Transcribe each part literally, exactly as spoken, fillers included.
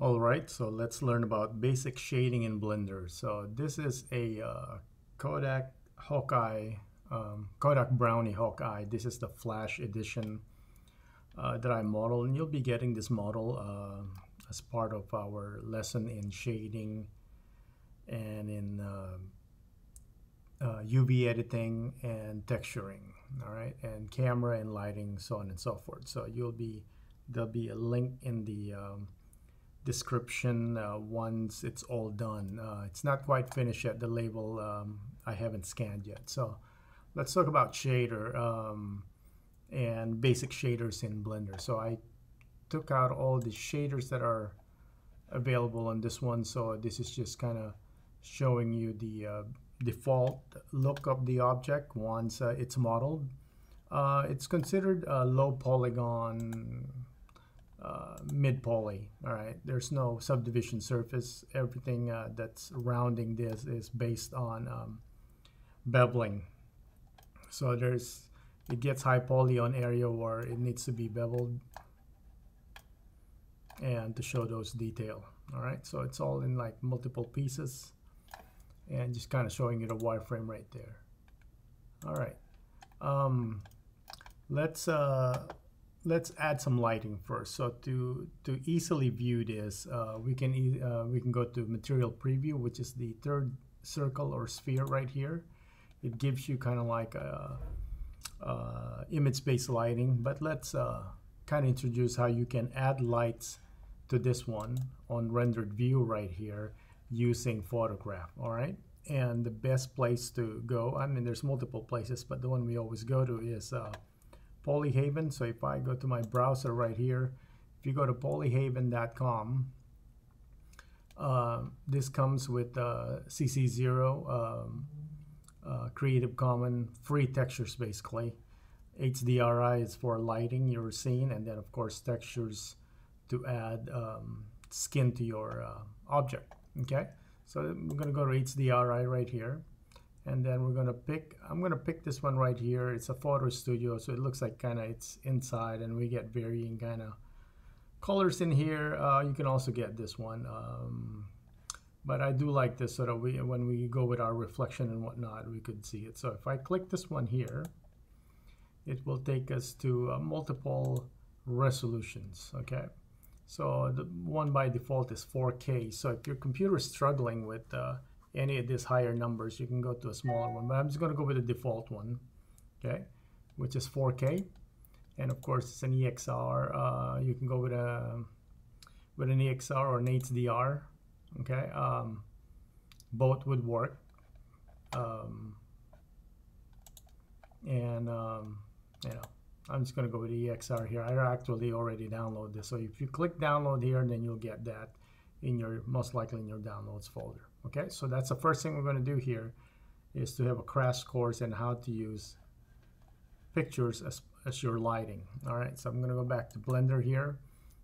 All right, so let's learn about basic shading in Blender. So this is a uh, Kodak Hawkeye, um, Kodak Brownie Hawkeye. This is the Flash edition uh, that I modeled, and you'll be getting this model uh, as part of our lesson in shading and in uh, uh, U V editing and texturing, all right, and camera and lighting, so on and so forth. So you'll be, there'll be a link in the um, description uh, once it's all done. Uh, it's not quite finished yet, the label um, I haven't scanned yet. So let's talk about shader um, and basic shaders in Blender. So I took out all the shaders that are available on this one. So this is just kind of showing you the uh, default look of the object once uh, it's modeled. Uh, it's considered a low polygon, Uh, mid poly. All right, there's no subdivision surface. Everything uh, that's rounding this is based on um, beveling. So there's, it gets high poly on area where it needs to be beveled and to show those detail. All right, so it's all in like multiple pieces and just kind of showing you the wireframe right there. All right, um, let's uh, let's add some lighting first. So to to easily view this, uh, we can e uh, we can go to material preview, which is the third circle or sphere right here. It gives you kind of like a, a image-based lighting. But let's uh, kind of introduce how you can add lights to this one on rendered view right here using photograph. All right, and the best place to go, I mean, there's multiple places, but the one we always go to is Uh, Polyhaven. So if I go to my browser right here, if you go to polyhaven dot com, uh, this comes with uh, C C zero, um, uh, Creative Commons, free textures basically. H D R I is for lighting your scene, and then of course textures to add um, skin to your uh, object. Okay, so I'm going to go to H D R I right here. And then we're gonna pick, I'm gonna pick this one right here. It's a photo studio, so it looks like kind of it's inside, and we get varying kind of colors in here. Uh, you can also get this one, um, but I do like this so that we, when we go with our reflection and whatnot, we could see it. So if I click this one here, it will take us to uh, multiple resolutions. Okay, so the one by default is four K. So if your computer is struggling with uh, any of these higher numbers, you can go to a smaller one, but I'm just going to go with the default one, okay, which is four K. And of course it's an E X R. Uh, you can go with a with an E X R or an H D R. Okay, um, both would work. Um, and um, you know, I'm just going to go with the E X R here. I actually already downloaded this, so if you click download here, then you'll get that in your, most likely in your downloads folder. Okay, so that's the first thing we're going to do here, is to have a crash course in how to use pictures as, as your lighting. All right, so I'm going to go back to Blender here.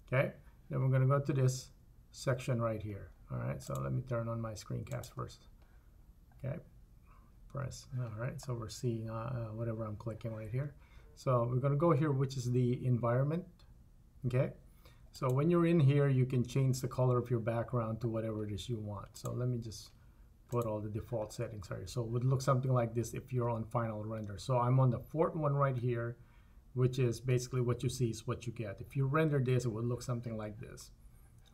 Okay, then we're going to go to this section right here. All right, so let me turn on my screencast first. Okay, press. All right, so we're seeing uh, whatever I'm clicking right here. So we're going to go here, which is the environment. Okay. So when you're in here, you can change the color of your background to whatever it is you want. So let me just put all the default settings here. So it would look something like this if you're on final render. So I'm on the fourth one right here, which is basically what you see is what you get. If you render this, it would look something like this.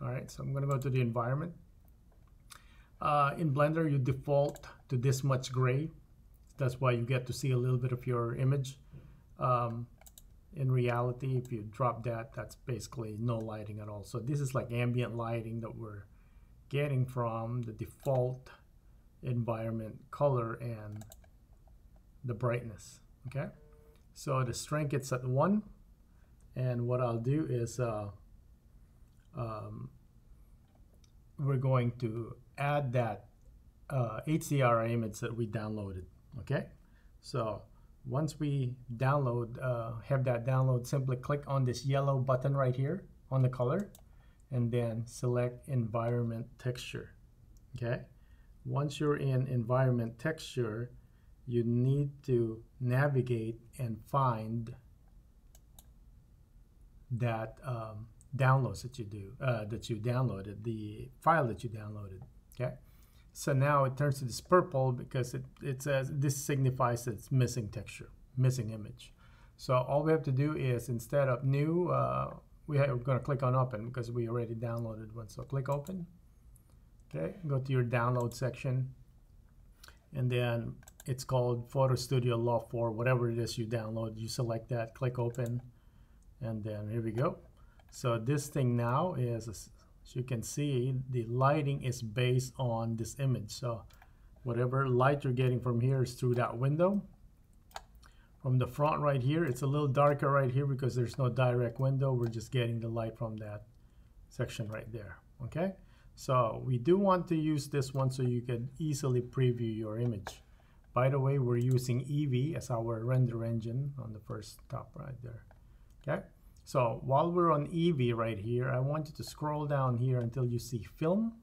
All right, so I'm gonna go to the environment. Uh, in Blender, you default to this much gray. That's why you get to see a little bit of your image. Um, In reality, if you drop that, that's basically no lighting at all. So this is like ambient lighting that we're getting from the default environment color and the brightness. Okay, so the strength, it's at one, and what I'll do is uh, um, we're going to add that uh, H D R I image that we downloaded. Okay, so once we download, uh, have that download, simply click on this yellow button right here on the color, and then select environment texture. Okay, once you're in environment texture, you need to navigate and find that um, downloads that you do, uh, that you downloaded, the file that you downloaded, okay? So now it turns to this purple because it, it says, this signifies that it's missing texture, missing image. So all we have to do is, instead of new, uh, we have, we're going to click on open because we already downloaded one. So click open, okay? Go to your download section, and then it's called Photo Studio Law four, whatever it is you download, you select that, click open, and then here we go. So this thing now is, as you can see, the lighting is based on this image. So whatever light you're getting from here is through that window. From the front right here, it's a little darker right here because there's no direct window. We're just getting the light from that section right there, okay? So we do want to use this one so you can easily preview your image. By the way, we're using Eevee as our render engine on the first top right there, okay? So while we're on Eevee right here, I want you to scroll down here until you see Film,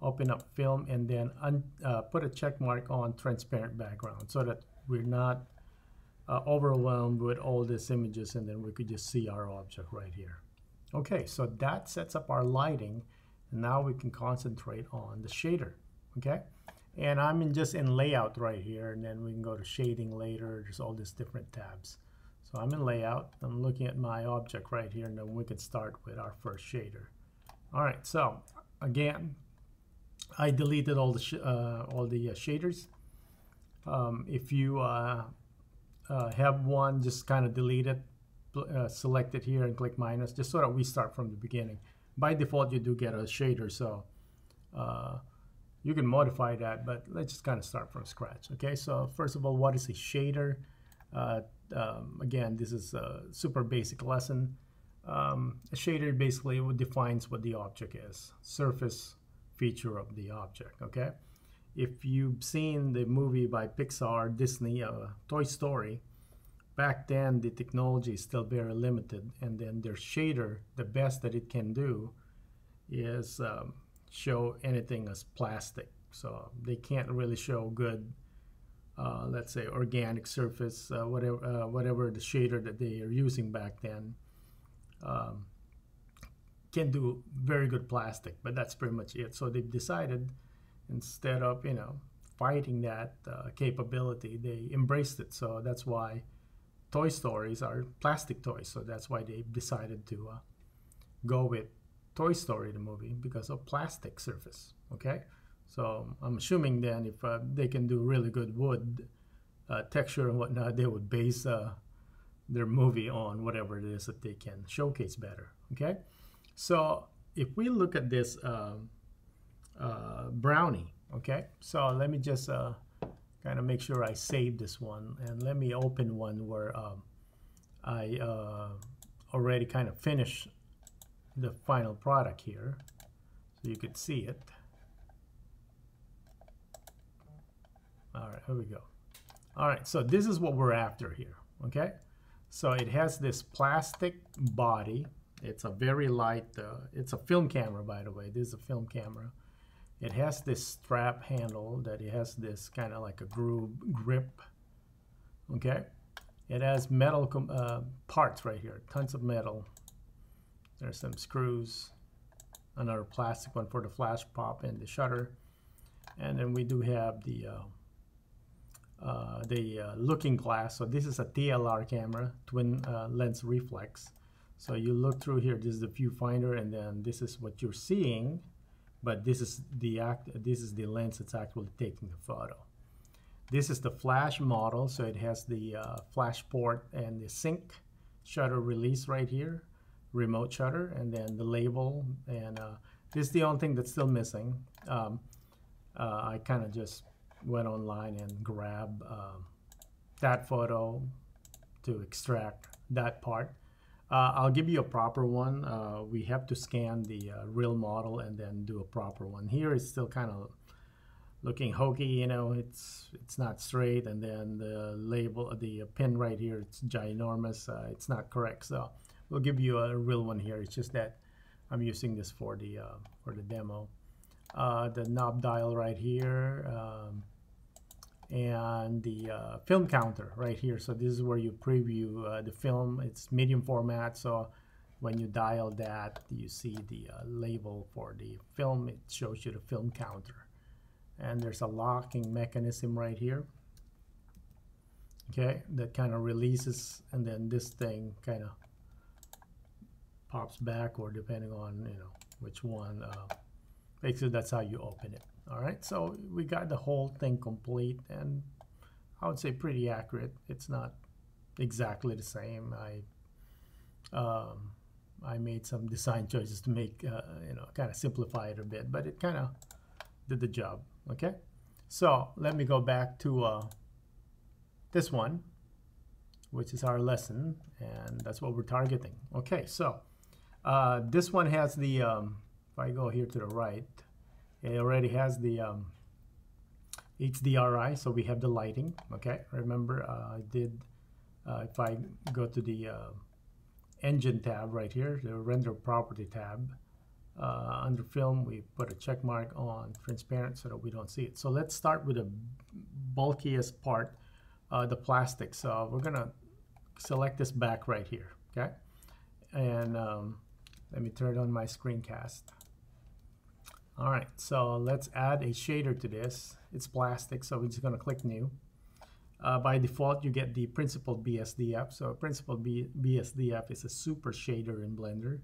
open up Film, and then un uh, put a check mark on Transparent Background so that we're not uh, overwhelmed with all these images, and then we could just see our object right here. Okay, so that sets up our lighting, and now we can concentrate on the shader, okay? And I'm in just in layout right here, and then we can go to shading later. There's all these different tabs. So I'm in layout. I'm looking at my object right here, and then we can start with our first shader. All right. So again, I deleted all the sh uh, all the uh, shaders. Um, if you uh, uh, have one, just kind of delete it, uh, select it here, and click minus, just so that we start from the beginning. By default, you do get a shader, so. Uh, You can modify that, but let's just kind of start from scratch. Okay, so first of all, what is a shader? Uh, um, again, this is a super basic lesson. Um, a shader basically defines what the object is, surface feature of the object, okay? If you've seen the movie by Pixar, Disney, uh, Toy Story, back then the technology is still very limited, and then their shader, the best that it can do is um, show anything as plastic, so they can't really show good, uh, let's say, organic surface, uh, whatever uh, whatever the shader that they are using back then. Um, can do very good plastic, but that's pretty much it. So they've decided, instead of you know fighting that uh, capability, they embraced it. So that's why Toy Stories are plastic toys. So that's why they've decided to uh, go with Toy Story, the movie, because of plastic surface, okay? So I'm assuming then if uh, they can do really good wood uh, texture and whatnot, they would base uh, their movie on whatever it is that they can showcase better, okay? So if we look at this uh, uh, brownie, okay? So let me just uh, kind of make sure I save this one, and let me open one where um, I uh, already kind of finished the final product here, so you could see it. All right, here we go. All right, so this is what we're after here, okay? So it has this plastic body. It's a very light, uh, it's a film camera, by the way. This is a film camera. It has this strap handle that it has this kind of like a groove grip, okay? It has metal com uh, parts right here, tons of metal. There's some screws, another plastic one for the flash pop and the shutter, and then we do have the uh, uh, the uh, looking glass. So this is a T L R camera, twin uh, lens reflex. So you look through here. This is the viewfinder, and then this is what you're seeing, but this is the act. This is the lens that's actually taking the photo. This is the flash model, so it has the uh, flash port and the sync shutter release right here. Remote shutter, and then the label, and uh, this is the only thing that's still missing. Um, uh, I kind of just went online and grabbed uh, that photo to extract that part. Uh, I'll give you a proper one. Uh, we have to scan the uh, real model and then do a proper one. Here it's still kind of looking hokey, you know, it's it's not straight, and then the label, the pin right here, it's ginormous. Uh, it's not correct, so. We'll give you a real one here. It's just that I'm using this for the uh, for the demo. Uh, the knob dial right here, um, and the uh, film counter right here. So this is where you preview uh, the film. It's medium format, so when you dial that, you see the uh, label for the film. It shows you the film counter. And there's a locking mechanism right here, okay, that kind of releases, and then this thing kind of pops back, or depending on, you know, which one. Uh, basically, that's how you open it. All right, so we got the whole thing complete, and I would say pretty accurate. It's not exactly the same. I um, I made some design choices to make, uh, you know, kind of simplify it a bit, but it kind of did the job. Okay, so let me go back to uh, this one, which is our lesson, and that's what we're targeting. Okay, so uh, this one has the, um, if I go here to the right, it already has the um, H D R I, so we have the lighting. Okay, remember uh, I did, uh, if I go to the uh, engine tab right here, the render property tab, uh, under film we put a check mark on transparent so that we don't see it. So let's start with the bulkiest part, uh, the plastic. So we're gonna select this back right here, okay? And um, let me turn on my screencast. All right, so let's add a shader to this. It's plastic, so we're just going to click new. Uh, by default, you get the Principled B S D F. So Principled B S D F is a super shader in Blender.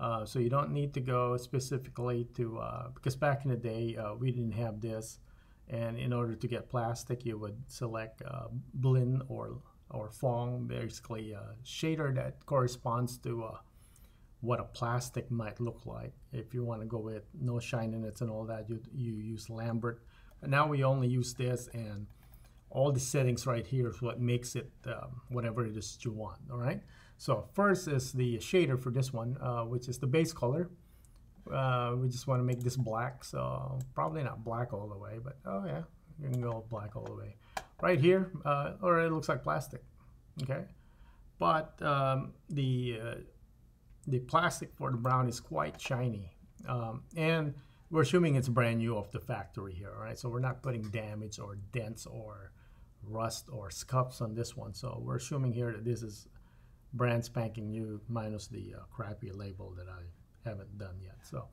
Uh, so you don't need to go specifically to, uh, because back in the day, uh, we didn't have this. And in order to get plastic, you would select uh, Blinn or, or Phong, basically a shader that corresponds to uh, what a plastic might look like. If you want to go with no shininess and all that, you, you use Lambert. But now we only use this, and all the settings right here is what makes it um, whatever it is that you want. All right, so first is the shader for this one, uh, which is the base color. Uh, we just want to make this black, so probably not black all the way, but oh yeah, you can go black all the way. Right here, uh, or it looks like plastic, okay? But um, the uh, the plastic for the brown is quite shiny, um, and we're assuming it's brand new off the factory here, all right? So we're not putting damage or dents or rust or scuffs on this one. So we're assuming here that this is brand spanking new, minus the uh, crappy label that I haven't done yet. So,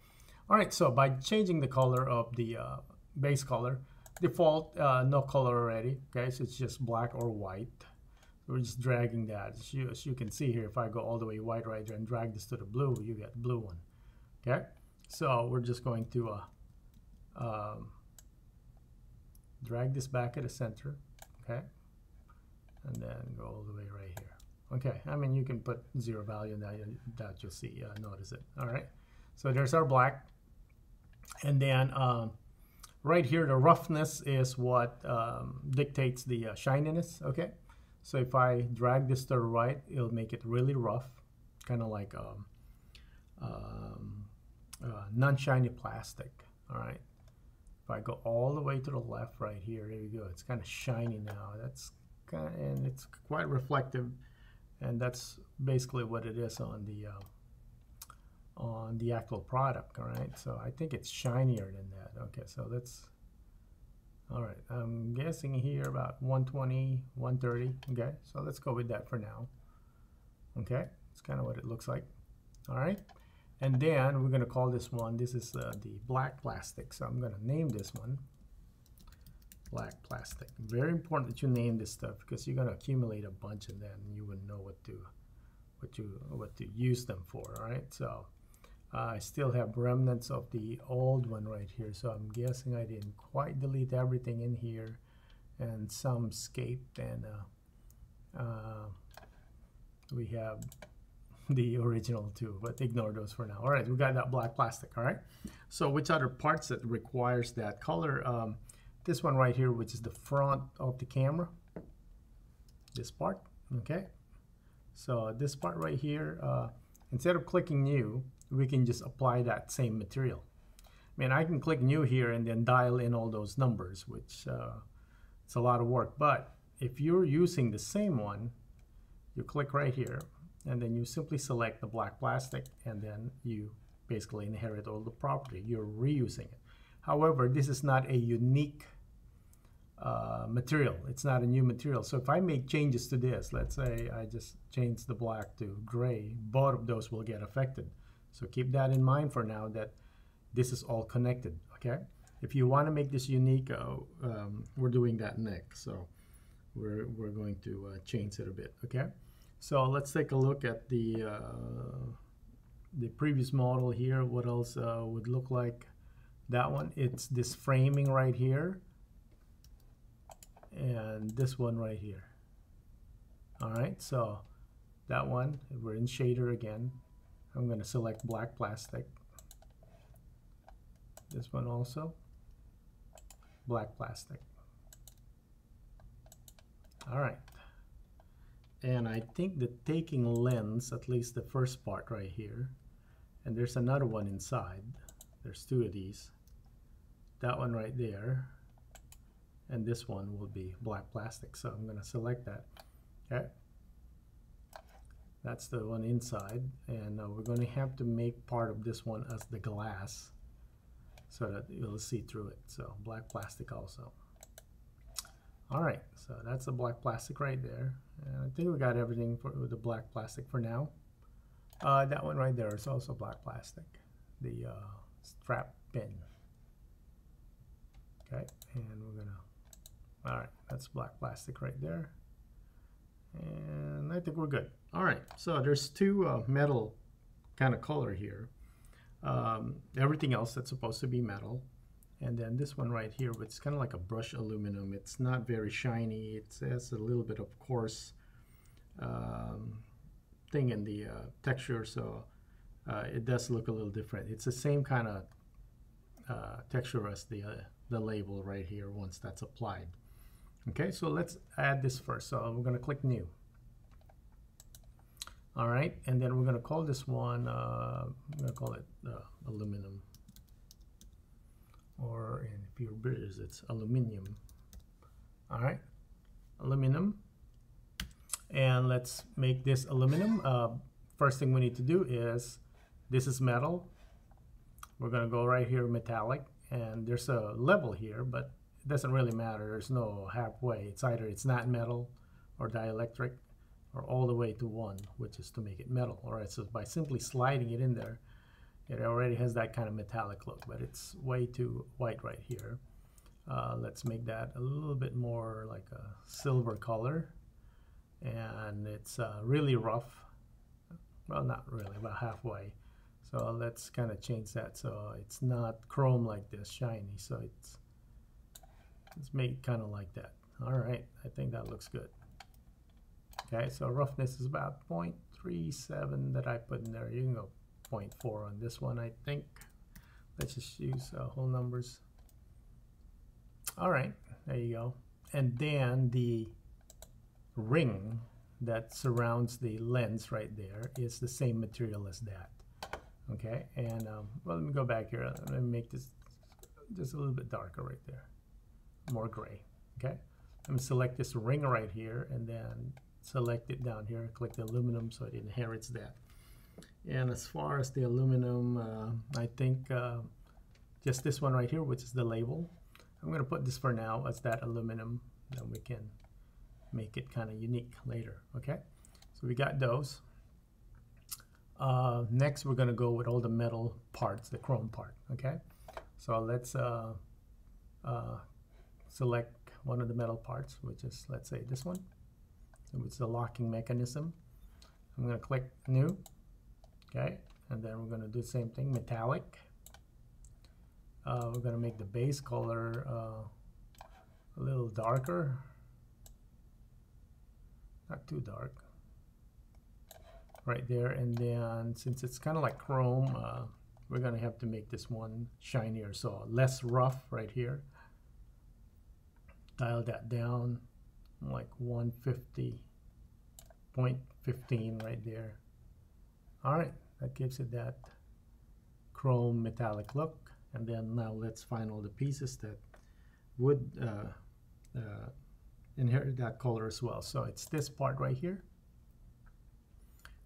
all right, so by changing the color of the uh, base color, default, uh, no color already, okay? So it's just black or white. We're just dragging that. As you, as you can see here, if I go all the way white right there and drag this to the blue, you get blue one. Okay, so we're just going to uh, um, drag this back at the center, okay, and then go all the way right here. Okay, I mean you can put zero value in that, that you'll see, uh, notice it. All right, so there's our black, and then um, right here the roughness is what um, dictates the uh, shininess. Okay. So if I drag this to the right, it'll make it really rough, kind of like um, um, uh, non-shiny plastic. All right. If I go all the way to the left right here, there you go. It's kind of shiny now. That's kinda, and it's quite reflective, and that's basically what it is on the uh, on the actual product. All right. So I think it's shinier than that. Okay. So that's. All right, I'm guessing here about one twenty, one thirty. Okay, so let's go with that for now. Okay, it's kind of what it looks like. All right, and then we're going to call this one, this is uh, the black plastic. So I'm going to name this one black plastic. Very important that you name this stuff, because you're going to accumulate a bunch of them and you wouldn't know what to what you what to use them for. All right, so Uh, I still have remnants of the old one right here, so I'm guessing I didn't quite delete everything in here, and some escaped, and uh, uh, we have the original too, but ignore those for now. All right, we got that black plastic. All right, so which other parts that requires that color? Um, this one right here, which is the front of the camera, this part. Okay, so this part right here, uh, instead of clicking new, we can just apply that same material. I mean, I can click new here and then dial in all those numbers, which uh, it's a lot of work. But if you're using the same one, you click right here, and then you simply select the black plastic, and then you basically inherit all the property. You're reusing it. However, this is not a unique uh, material. It's not a new material. So if I make changes to this, let's say I just change the black to gray, both of those will get affected. So keep that in mind for now, that this is all connected, okay? If you want to make this unique, uh, um, we're doing that next. So we're, we're going to uh, change it a bit, okay? So let's take a look at the, uh, the previous model here. What else uh, would look like that one? It's this framing right here and this one right here. All right, so that one, we're in shader again. I'm going to select black plastic. This one also, black plastic. All right. And I think the taking lens, at least the first part right here, and there's another one inside. There's two of these. That one right there, and this one will be black plastic. So I'm going to select that. Okay. That's the one inside, and uh, we're going to have to make part of this one as the glass so that you'll see through it. So black plastic also. All right, so that's the black plastic right there. And I think we got everything for the black plastic for now. Uh, that one right there is also black plastic, the uh, strap pin. Okay, and we're gonna, all right, that's black plastic right there. And I think we're good. All right, so there's two uh, metal kind of color here. Um, everything else that's supposed to be metal. And then this one right here, it's kind of like a brushed aluminum. It's not very shiny. It has a little bit of coarse um, thing in the uh, texture, so uh, it does look a little different. It's the same kind of uh, texture as the, uh, the label right here once that's applied. Okay, so let's add this first. So we're going to click New. All right, and then we're going to call this one, uh, I'm going to call it uh, aluminum. Or in pure British, it's aluminium. All right, aluminum. And let's make this aluminum. Uh, first thing we need to do is, this is metal. We're going to go right here, metallic. And there's a level here, but it doesn't really matter. There's no halfway. It's either it's not metal or dielectric or all the way to one, which is to make it metal. All right, so by simply sliding it in there, it already has that kind of metallic look, but it's way too white right here. Uh, let's make that a little bit more like a silver color. And it's uh, really rough. Well, not really, about halfway. So let's kind of change that so it's not chrome like this, shiny. So it's, let's make it kind of like that. All right, I think that looks good. Okay, so roughness is about zero point three seven that I put in there. You can go zero point four on this one, I think. Let's just use uh, whole numbers. All right, there you go. And then the ring that surrounds the lens right there is the same material as that. Okay, and um, well, let me go back here. Let me make this just a little bit darker right there, more gray. Okay, I'm gonna select this ring right here and then select it down here and click the aluminum so it inherits that. And as far as the aluminum, uh, I think uh, just this one right here, which is the label. I'm going to put this for now as that aluminum. Then we can make it kind of unique later. Okay, so we got those. Uh, next, we're going to go with all the metal parts, the chrome part. Okay, so let's uh, uh, select one of the metal parts, which is, let's say, this one. So it's the locking mechanism. I'm going to click New. Okay, and then we're going to do the same thing, metallic. Uh, we're going to make the base color uh, a little darker. Not too dark. Right there, and then since it's kind of like chrome, uh, we're going to have to make this one shinier, so less rough right here. Dial that down, like one fifty point one five right there. All right, that gives it that chrome metallic look. And then now let's find all the pieces that would uh, uh, inherit that color as well. So it's this part right here,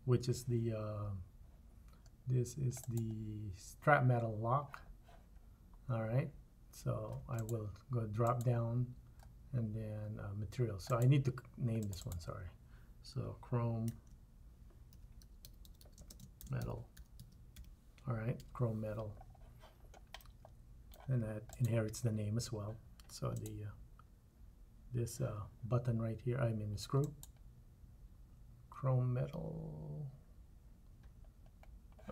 which is the, uh, this is the strap metal lock. All right, so I will go drop down and then uh, material. So I need to name this one, sorry. So chrome metal. All right, chrome metal. And that inherits the name as well. So the uh, this uh, button right here, I mean the screw, chrome metal.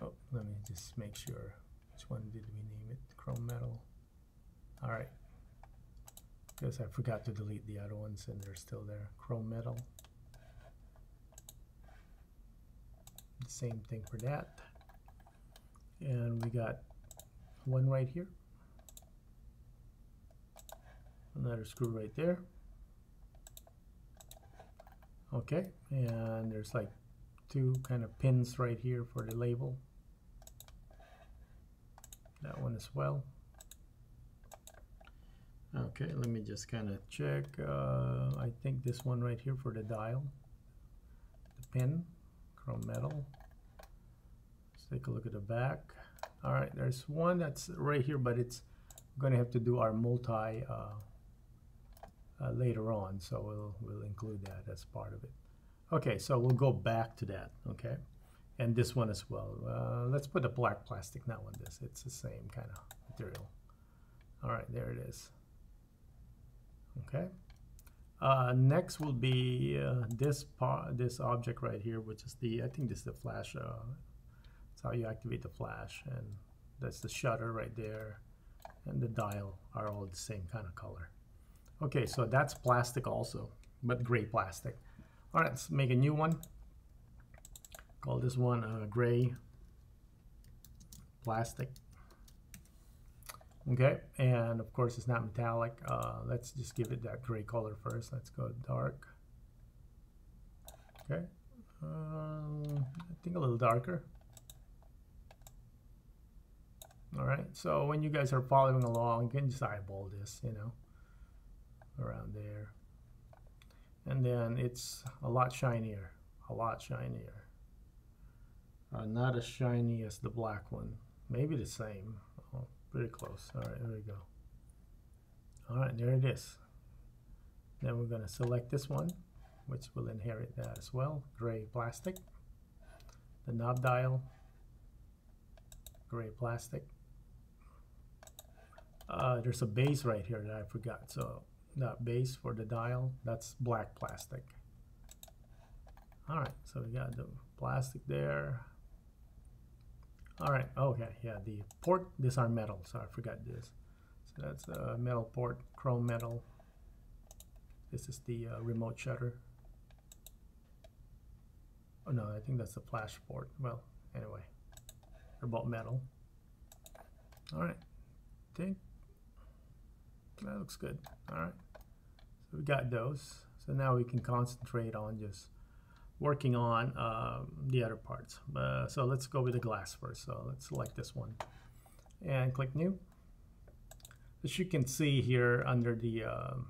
Oh, let me just make sure. Which one did we name it? Chrome metal. All right. Because I forgot to delete the other ones and they're still there. Chrome metal. The same thing for that. And we got one right here. Another screw right there. Okay, and there's like two kind of pins right here for the label. That one as well. Okay, let me just kind of check. Uh, I think this one right here for the dial, the pin, chrome metal. Let's take a look at the back. All right, there's one that's right here, but it's gonna have to do our multi uh, uh, later on, so we'll we'll include that as part of it. Okay, so we'll go back to that. Okay, and this one as well. Uh, let's put a black plastic now on this. It's the same kind of material. All right, there it is. Okay. Uh, next will be uh, this part, this object right here, which is the I think this is the flash. Uh, that's how you activate the flash, and that's the shutter right there, and the dial are all the same kind of color. Okay, so that's plastic also, but gray plastic. All right, let's make a new one. Call this one uh, gray plastic. Okay, and of course it's not metallic. Uh, let's just give it that gray color first. Let's go dark. Okay, uh, I think a little darker. All right, so when you guys are following along, you can just eyeball this, you know, around there. And then it's a lot shinier, a lot shinier. Uh, not as shiny as the black one. Maybe the same, oh, pretty close. All right, there we go. All right, there it is. Then we're gonna select this one, which will inherit that as well, gray plastic. The knob dial, gray plastic. Uh, there's a base right here that I forgot, so that base for the dial, that's black plastic. All right, so we got the plastic there. All right, okay, yeah, the port, these are metal, so I forgot this. So that's a metal port, chrome metal. This is the uh, remote shutter. Oh no, I think that's the flash port. Well, anyway, they're both metal. All right, I think that looks good. All right, so we got those. So now we can concentrate on just working on um, the other parts. Uh, so let's go with the glass first. So let's select this one and click new. As you can see here under the um,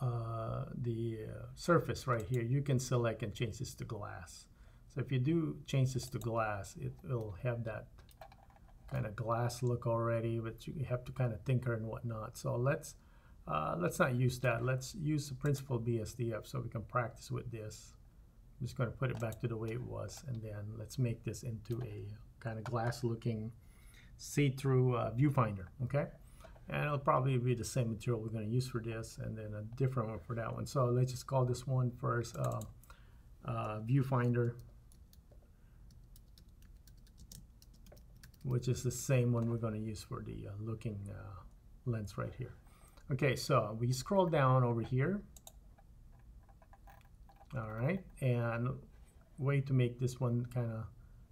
uh, the uh, surface right here, you can select and change this to glass. So if you do change this to glass, it will have that kind of glass look already, but you have to kind of tinker and whatnot. So let's uh, let's not use that. Let's use the Principled B S D F so we can practice with this. I'm just going to put it back to the way it was, and then let's make this into a kind of glass-looking see-through uh, viewfinder. Okay, and it'll probably be the same material we're going to use for this, and then a different one for that one. So let's just call this one first uh, uh, viewfinder, which is the same one we're going to use for the uh, looking uh, lens right here. Okay, so we scroll down over here. All right, and way to make this one kind of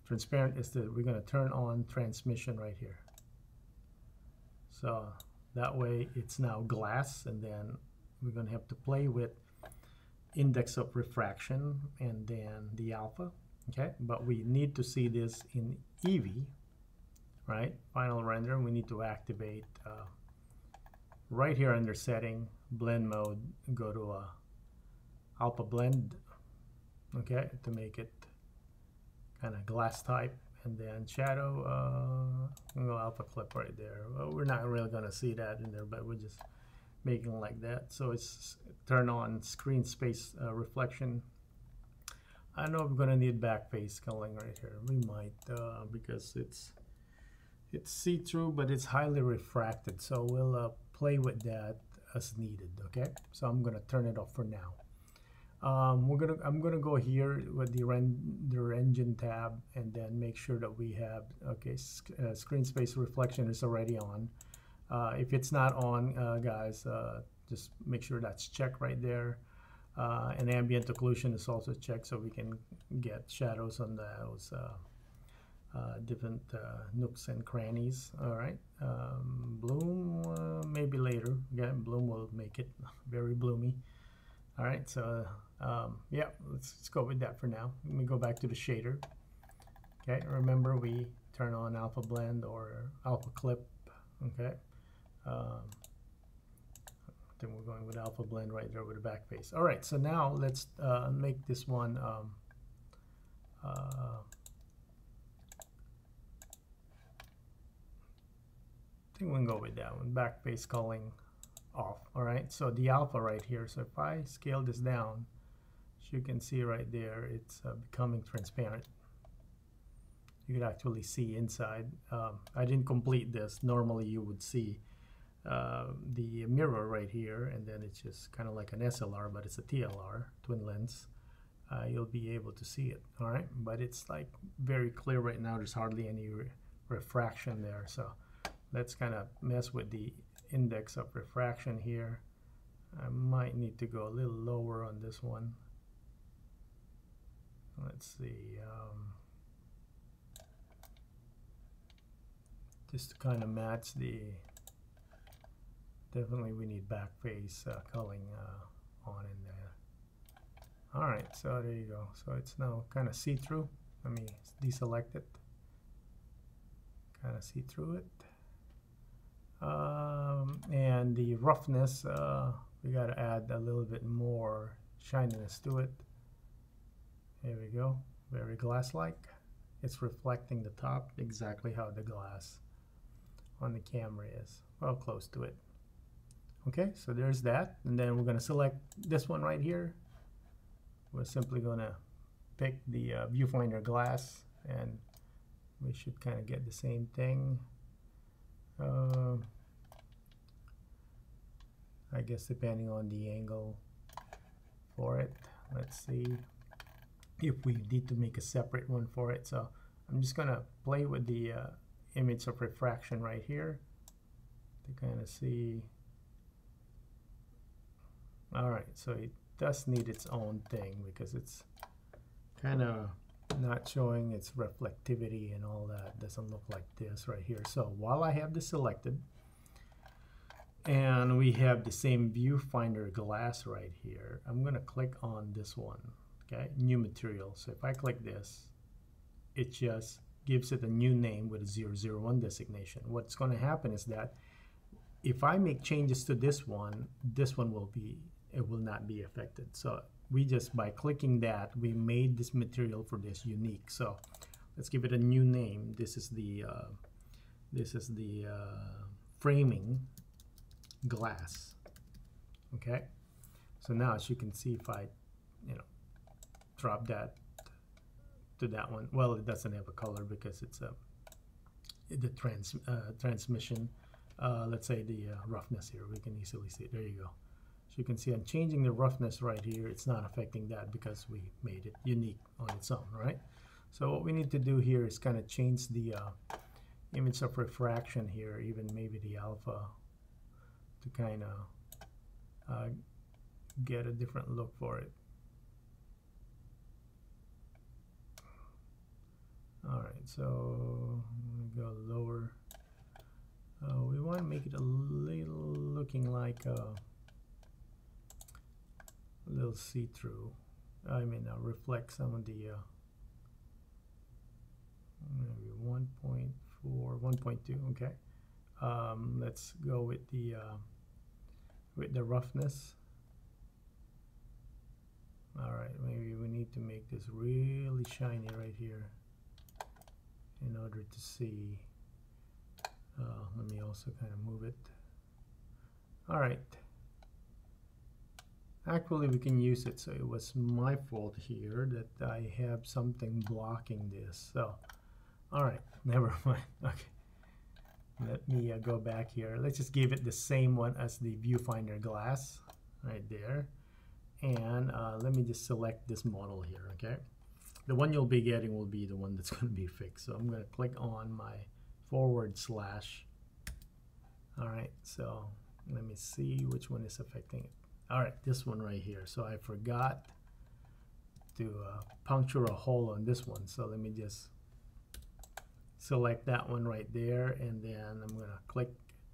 transparent is that we're going to turn on transmission right here. So that way it's now glass, and then we're going to have to play with index of refraction and then the alpha. Okay, but we need to see this in Eevee. Right, final render, we need to activate uh, right here under setting, blend mode, go to uh, alpha blend, okay, to make it kind of glass type, and then shadow, uh, we'll go alpha clip right there. Well, we're not really going to see that in there, but we'll just making like that. So it's turn on screen space uh, reflection. I know I'm gonna need backface scaling right here. We might uh, because it's it's see-through, but it's highly refracted. So we'll uh, play with that as needed. Okay, so I'm gonna turn it off for now. Um, we're gonna I'm gonna go here with the render engine tab and then make sure that we have okay sc uh, screen space reflection is already on. Uh, if it's not on, uh, guys, uh, just make sure that's checked right there. Uh, and ambient occlusion is also checked so we can get shadows on those uh, uh, different uh, nooks and crannies. All right, um, bloom uh, maybe later. Again, bloom will make it very bloomy. All right, so um, yeah, let's, let's go with that for now. Let me go back to the shader. Okay, remember we turn on alpha blend or alpha clip. Okay, um, then we're going with alpha blend right there with a the back face. All right, so now let's uh, make this one um, uh, I think we can go with that one, back face calling off. All right, so the alpha right here, so if I scale this down, as you can see right there, it's uh, becoming transparent. You could actually see inside. um, I didn't complete this. Normally you would see Uh, the mirror right here, and then it's just kind of like an S L R, but it's a T L R, twin lens. Uh, you'll be able to see it, all right? But it's like very clear right now. There's hardly any re refraction there. So let's kind of mess with the index of refraction here. I might need to go a little lower on this one. Let's see. Um, just to kind of match the Definitely we need back face uh, culling uh, on in there. Alright, so there you go. So it's now kind of see-through. Let me deselect it. Kind of see through it. Um, and the roughness, uh, we got to add a little bit more shininess to it. There we go. Very glass-like. It's reflecting the top exactly how the glass on the camera is. Well, close to it. Okay, so there's that, and then we're going to select this one right here. We're simply going to pick the uh, viewfinder glass, and we should kind of get the same thing. Uh, I guess depending on the angle for it. Let's see if we need to make a separate one for it. So I'm just going to play with the uh, image of refraction right here to kind of see. Alright, so it does need its own thing because it's kind of not showing its reflectivity and all that. Doesn't look like this right here. So while I have this selected, and we have the same viewfinder glass right here, I'm going to click on this one, okay, new material. So if I click this, it just gives it a new name with a zero zero one designation. What's going to happen is that if I make changes to this one, this one will be it will not be affected. So we just, by clicking that, we made this material for this unique. So let's give it a new name. This is the uh, this is the uh, framing glass. Okay, so now as you can see, if I you know drop that to that one, well, it doesn't have a color because it's a the trans uh, transmission. Uh, let's say the uh, roughness here, we can easily see it. There you go. So you can see I'm changing the roughness right here. It's not affecting that because we made it unique on its own, right? So what we need to do here is kind of change the uh, image of refraction here, even maybe the alpha, to kind of uh, get a different look for it. All right, so go lower. Uh, we want to make it a little looking like a, a little see-through. I mean, uh, reflect some of the uh, maybe one point four, one point two. Okay, um, let's go with the uh, with the roughness. All right, maybe we need to make this really shiny right here in order to see. Uh, let me also kind of move it. All right, Actually, we can use it. So it was my fault here that I have something blocking this. So, all right, never mind. Okay, let me uh, go back here. Let's just give it the same one as the viewfinder glass right there. And uh, let me just select this model here, okay? The one you'll be getting will be the one that's going to be fixed. So I'm going to click on my forward slash. All right, so let me see which one is affecting it. All right, this one right here. So I forgot to uh, puncture a hole on this one. So let me just select that one right there, and then I'm going to click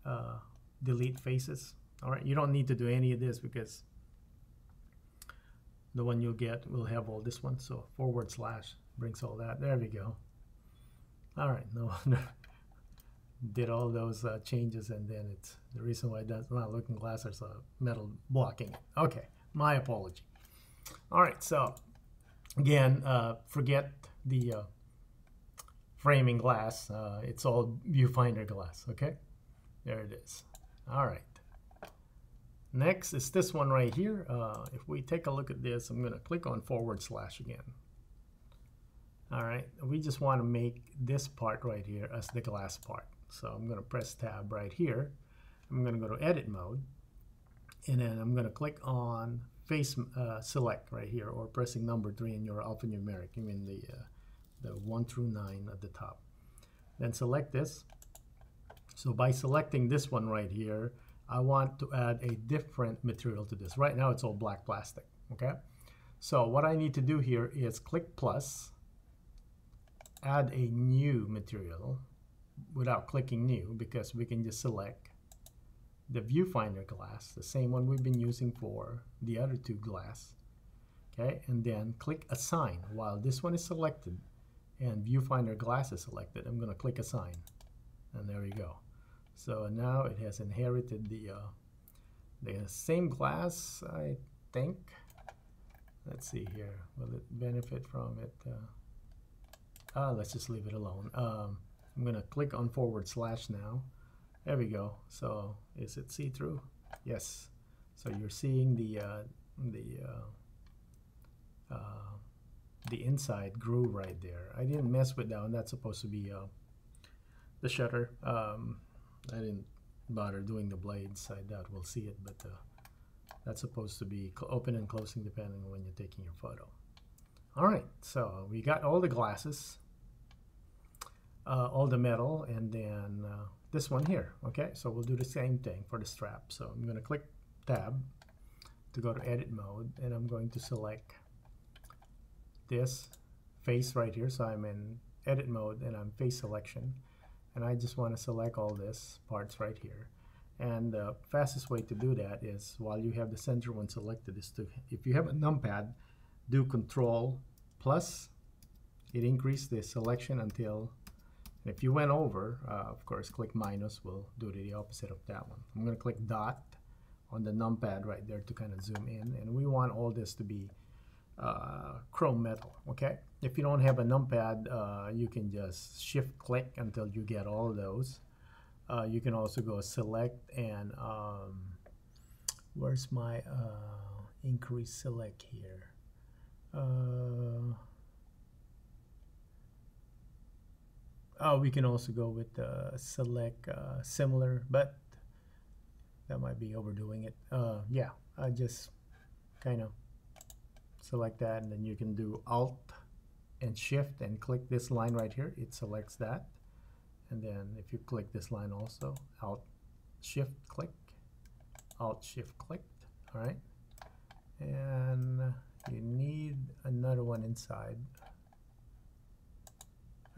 uh, delete faces. All right, you don't need to do any of this because the one you'll get will have all this one. So forward slash brings all that. There we go. All right, no wonder did all those uh, changes, and then it's the reason why that's not looking glass is a metal blocking. Okay, my apology. All right, so again, uh, forget the uh, framing glass. Uh, it's all viewfinder glass. Okay, there it is. All right. Next is this one right here. Uh, if we take a look at this, I'm going to click on forward slash again. All right, we just want to make this part right here as the glass part. So I'm going to press tab right here. I'm going to go to edit mode, and then I'm going to click on face uh, select right here, or pressing number three in your alphanumeric. I mean the, uh, the one through nine at the top. Then select this. So by selecting this one right here, I want to add a different material to this. Right now it's all black plastic, okay? So what I need to do here is click plus, add a new material without clicking new, because we can just select the viewfinder glass, the same one we've been using for the other two glass, okay? And then click assign. While this one is selected and viewfinder glass is selected, I'm gonna click assign, and there we go. So now it has inherited the, uh, the same glass, I think. Let's see here. Will it benefit from it? Uh, ah, let's just leave it alone. Um, I'm going to click on forward slash now. There we go. So is it see-through? Yes. So you're seeing the, uh, the, uh, uh, the inside groove right there. I didn't mess with that one. That's supposed to be uh, the shutter. Um, I didn't bother doing the blades. I doubt we'll see it, but uh, that's supposed to be open and closing depending on when you're taking your photo. All right, so we got all the glasses, uh, all the metal, and then uh, this one here. Okay, so we'll do the same thing for the strap. So I'm going to click tab to go to edit mode, and I'm going to select this face right here. So I'm in edit mode, and I'm face selection. And I just want to select all this parts right here. And the fastest way to do that is, while you have the center one selected, is to, if you have a numpad, do control plus. It increased the selection until, and if you went over, uh, of course, click minus will do the opposite of that one. I'm going to click dot on the numpad right there to kind of zoom in. And we want all this to be uh, chrome metal, okay? If you don't have a numpad, uh, you can just shift click until you get all of those. Uh, you can also go select and um, where's my uh, increase select here? Uh, oh, we can also go with uh, select uh, similar, but that might be overdoing it. Uh, yeah, I just kind of select that, and then you can do alt and shift and click this line right here. It selects that. And then if you click this line also, alt shift click, alt shift clicked. All right, and you need another one inside.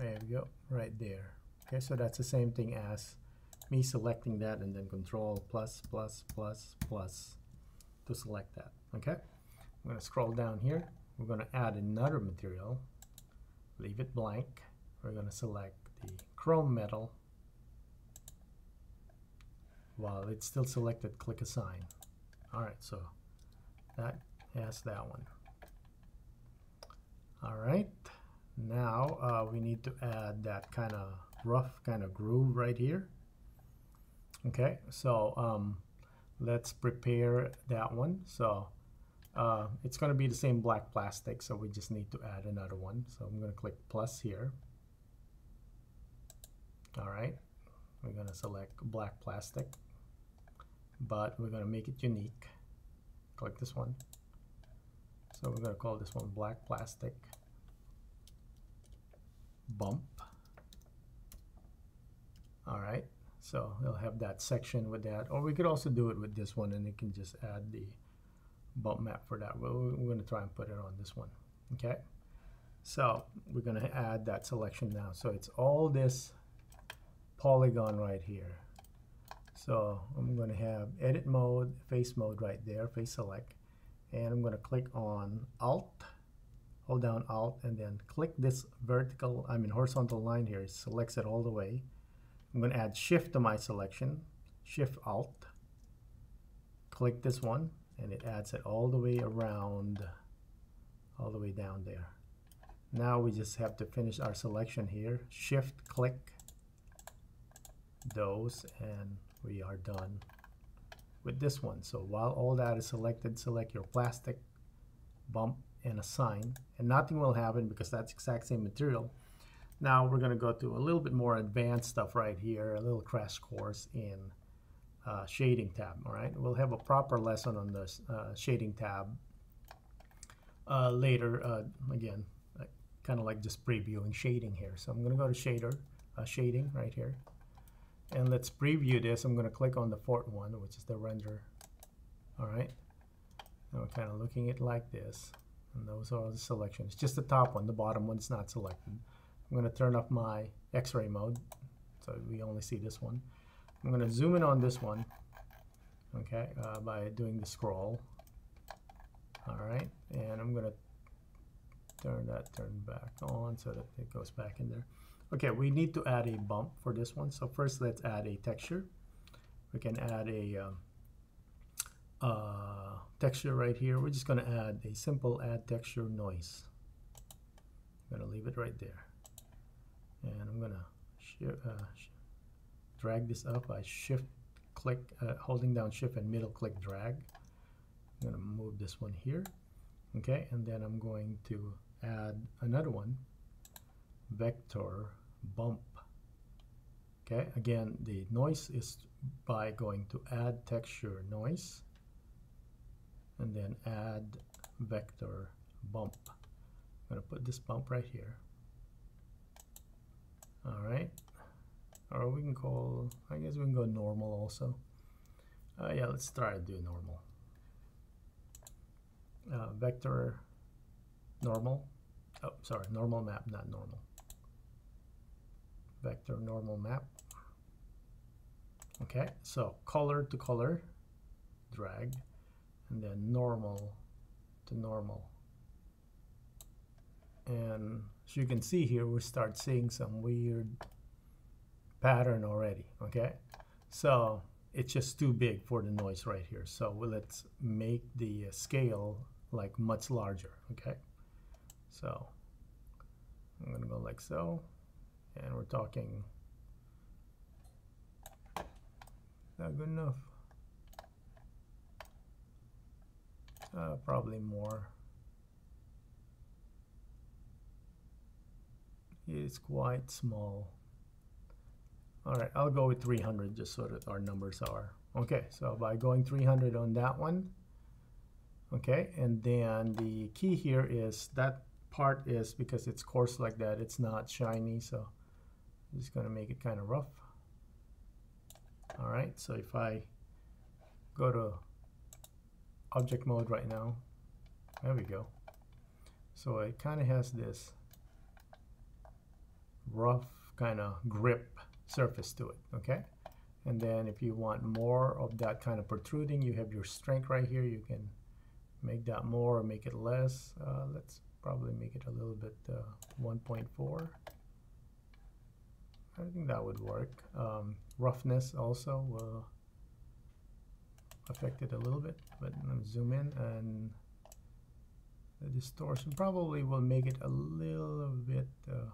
There we go, right there. Okay, so that's the same thing as me selecting that, and then control plus plus plus plus to select that. Okay, I'm going to scroll down here. We're going to add another material. Leave it blank. We're going to select the chrome metal. While it's still selected, click assign. All right, so that has that one. All right, now uh, we need to add that kind of rough kind of groove right here. Okay, so um, let's prepare that one. So Uh, it's going to be the same black plastic, so we just need to add another one. So I'm going to click plus here. All right, we're going to select black plastic, but we're going to make it unique. Click this one. So we're going to call this one black plastic bump. All right, so we'll have that section with that, or we could also do it with this one, and it can just add the bump map for that. Well, we're going to try and put it on this one. Okay, so we're going to add that selection now. So it's all this polygon right here. So I'm going to have edit mode, face mode right there, face select, and I'm going to click on Alt, hold down Alt, and then click this vertical, I mean horizontal line here. It selects it all the way. I'm going to add Shift to my selection, Shift Alt, click this one, and it adds it all the way around, all the way down there. Now we just have to finish our selection here, Shift click those, and we are done with this one. So while all that is selected, select your plastic bump and assign, and nothing will happen because that's exact same material. Now we're going to go to a little bit more advanced stuff right here, a little crash course in Uh, shading tab. All right, we'll have a proper lesson on this uh, shading tab uh, later. Uh, again, like, kind of like just previewing shading here. So I'm going to go to shader, uh, shading right here, and let's preview this. I'm going to click on the fourth one, which is the render. All right, now we're kind of looking at like this, and those are all the selections. Just the top one, the bottom one's not selected. I'm going to turn off my X-ray mode, so we only see this one. I'm going to zoom in on this one, okay, uh, by doing the scroll. All right, and I'm going to turn that turn back on so that it goes back in there. Okay, we need to add a bump for this one. So first, let's add a texture. We can add a uh, uh, texture right here. We're just going to add a simple add texture noise. I'm going to leave it right there, and I'm going to share. Uh, sh Drag this up by shift click, uh, holding down shift and middle click drag. I'm going to move this one here. Okay, and then I'm going to add another one, vector bump. Okay, again, the noise is by going to add texture noise and then add vector bump. I'm going to put this bump right here. All right. Or we can call, I guess we can go normal also. Uh, yeah, let's try to do normal. Uh, vector, normal. Oh, sorry, normal map, not normal. Vector, normal map. Okay, so color to color, drag, and then normal to normal. And as you can see here, we start seeing some weird pattern already. Okay, so it's just too big for the noise right here, so let's make the scale like much larger. Okay, so I'm gonna go like so, and we're talking not good enough, uh, probably more. It's quite small. All right, I'll go with three hundred just so that our numbers are. Okay, so by going three hundred on that one, okay, and then the key here is that part is because it's coarse like that, it's not shiny, so I'm just gonna make it kind of rough. All right, so if I go to object mode right now, there we go. So it kind of has this rough kind of grip surface to it. Okay, and then if you want more of that kind of protruding, you have your strength right here. You can make that more or make it less. Uh, let's probably make it a little bit uh, one point four. I think that would work. Um, roughness also will affect it a little bit, but let me zoom in, and the distortion probably will make it a little bit uh,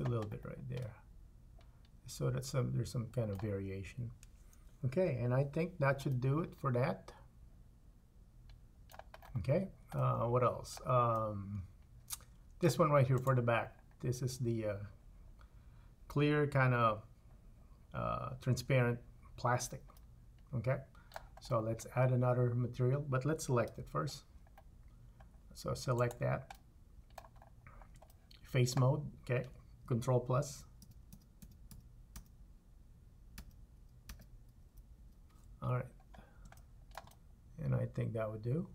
a little bit right there, so that some there's some kind of variation. Okay, and I think that should do it for that. Okay, uh, what else? Um, this one right here for the back. This is the uh, clear kind of uh, transparent plastic. Okay, so let's add another material, but let's select it first. So select that. Face mode, okay, control plus. All right, and I think that would do.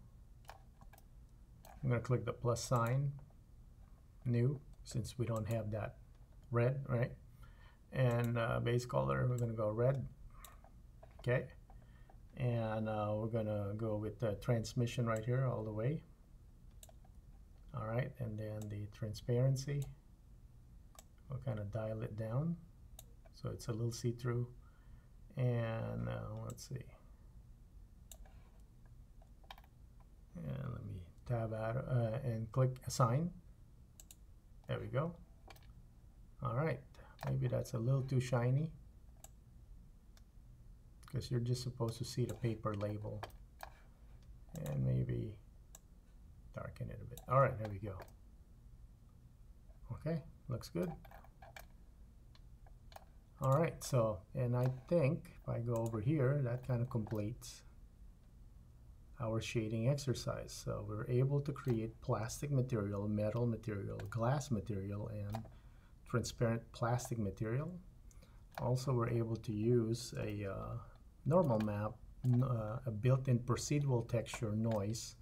I'm gonna click the plus sign, new, since we don't have that red, right? And uh, base color, we're gonna go red, okay? And uh, we're gonna go with the transmission right here all the way. All right, and then the transparency, we'll kind of dial it down so it's a little see-through. And uh, let's see, and let me tab out uh, and click assign. There we go. All right, maybe that's a little too shiny because you're just supposed to see the paper label, and maybe darken it a bit. All right, there we go. Okay, looks good. All right, so, and I think if I go over here, that kind of completes our shading exercise. So we're able to create plastic material, metal material, glass material, and transparent plastic material. Also, we're able to use a uh, normal map, uh, a built-in procedural texture noise,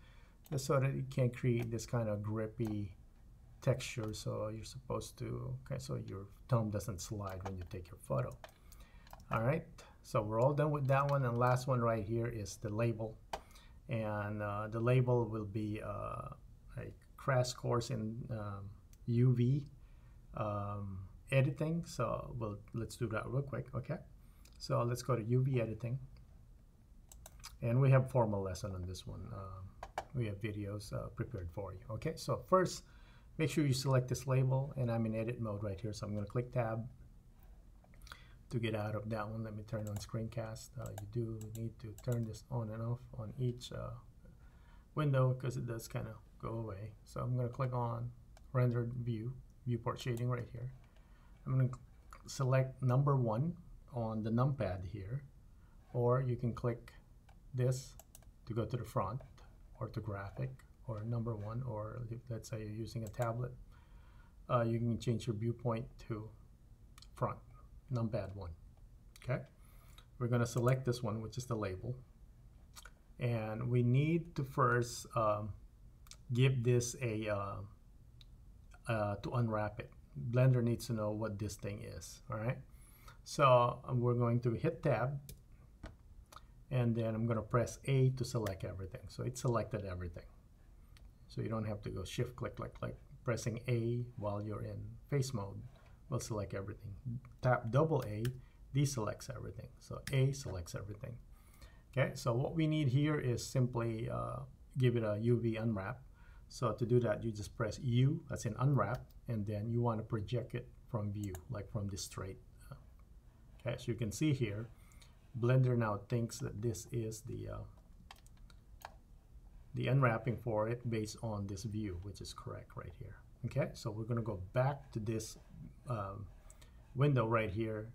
just so that it can create this kind of grippy texture, so you're supposed to, okay, so your thumb doesn't slide when you take your photo. All right, so we're all done with that one, and last one right here is the label, and uh, the label will be uh, a crash course in um, U V um, editing. So we'll, let's do that real quick. Okay, so let's go to U V editing, and we have formal lesson on this one. Uh, we have videos uh, prepared for you. Okay, so first, make sure you select this label, and I'm in edit mode right here, so I'm going to click tab to get out of that one. Let me turn on screencast. Uh, you do need to turn this on and off on each uh, window because it does kind of go away. So I'm going to click on rendered view, viewport shading right here. I'm going to select number one on the numpad here, or you can click this to go to the front or to graphic, or number one, or let's say you're using a tablet, uh, you can change your viewpoint to front, numpad one, okay? We're gonna select this one, which is the label, and we need to first um, give this a, uh, uh, to unwrap it. Blender needs to know what this thing is, all right? So we're going to hit tab, and then I'm gonna press A to select everything. So it selected everything. So you don't have to go shift click click click. Pressing A while you're in face mode will select everything. Tap double A deselects everything. So A selects everything. Okay, so what we need here is simply uh, give it a U V unwrap. So to do that, you just press U, that's in unwrap, and then you want to project it from view, like from this straight. Okay, so you can see here, Blender now thinks that this is the uh, the unwrapping for it based on this view, which is correct right here. Okay, so we're going to go back to this um, window right here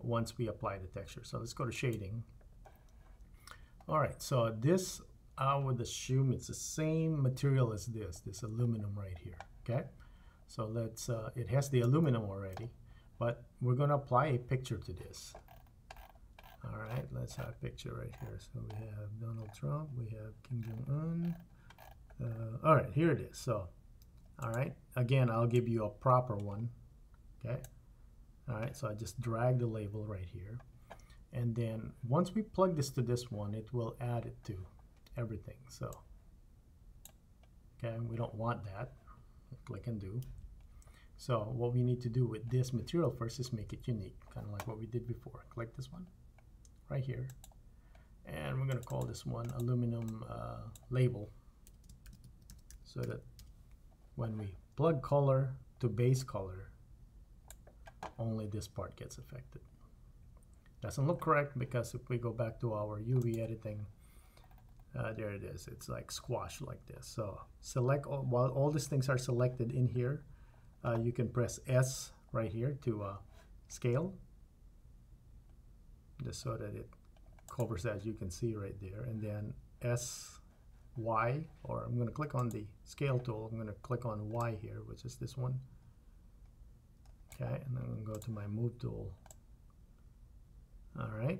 once we apply the texture. So let's go to shading. All right, so this I would assume it's the same material as this, this aluminum right here. Okay, so let's, uh, it has the aluminum already, but we're going to apply a picture to this. All right, let's have a picture right here. So we have Donald Trump, we have Kim Jong-un. Uh, all right, here it is. So, all right, again, I'll give you a proper one. Okay. All right, so I just drag the label right here. And then once we plug this to this one, it will add it to everything. So, okay, we don't want that. Click and do. So what we need to do with this material first is make it unique, kind of like what we did before. Click this one right here, and we're going to call this one aluminum uh, label, so that when we plug color to base color, only this part gets affected. doesn't look correct, because if we go back to our U V editing, uh, there it is, it's like squashed like this. So select all, while all these things are selected in here, uh, you can press S right here to uh, scale, just so that it covers, as you can see right there, and then S Y, or I'm going to click on the scale tool, I'm going to click on Y here, which is this one. Okay, and then I'm going to go to my move tool. All right,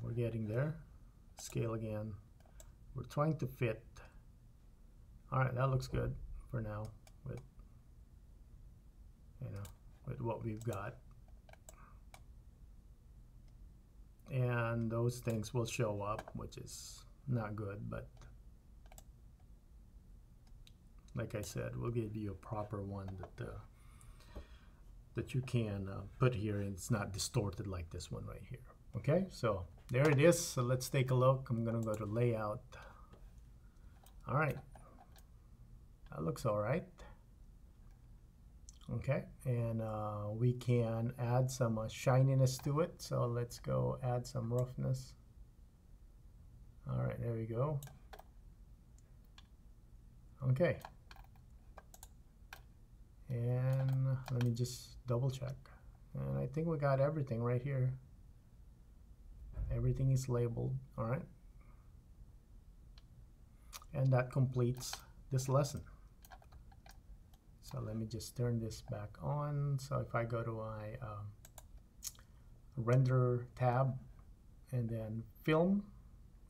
we're getting there. Scale again. We're trying to fit. All right, that looks good for now with, you know, with what we've got. And those things will show up, which is not good, but like I said, we'll give you a proper one that uh, that you can uh, put here, and it's not distorted like this one right here. Okay, so there it is. So let's take a look. I'm gonna go to layout. All right, that looks all right. Okay, and uh, we can add some uh, shininess to it. So let's go add some roughness. All right, there we go. Okay, and let me just double check, and I think we got everything right here. Everything is labeled. All right, and that completes this lesson. So let me just turn this back on. So if I go to my uh, render tab and then film,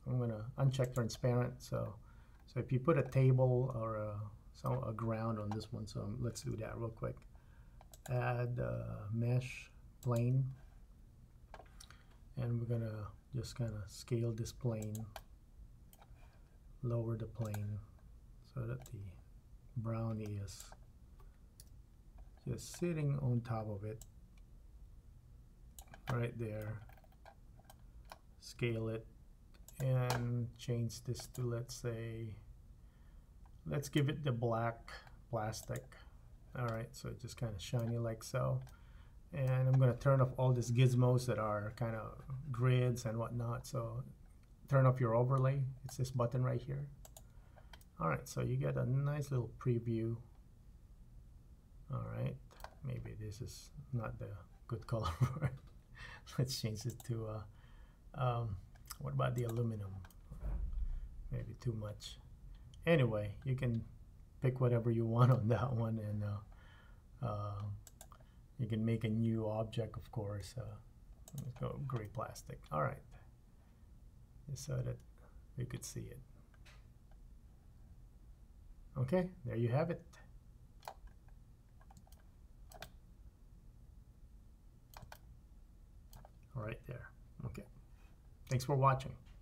I'm gonna uncheck transparent. So So if you put a table or a, some, a ground on this one, so let's do that real quick. Add uh, mesh plane, and we're gonna just kind of scale this plane, lower the plane so that the brownie is just sitting on top of it right there. Scale it and change this to, let's say, let's give it the black plastic. All right, so it's just kind of shiny like so. And I'm going to turn off all these gizmos that are kind of grids and whatnot. So turn off your overlay. It's this button right here. All right, so you get a nice little preview. All right, maybe this is not the good color for it. Let's change it to uh, um, what about the aluminum? Maybe too much. Anyway, you can pick whatever you want on that one, and uh, uh, you can make a new object, of course. Uh, let's go gray plastic. All right, just so that we could see it. Okay, there you have it. All right there. Okay. Thanks for watching.